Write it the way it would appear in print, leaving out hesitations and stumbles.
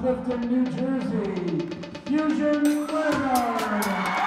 Clifton, New Jersey, Fusion Weather.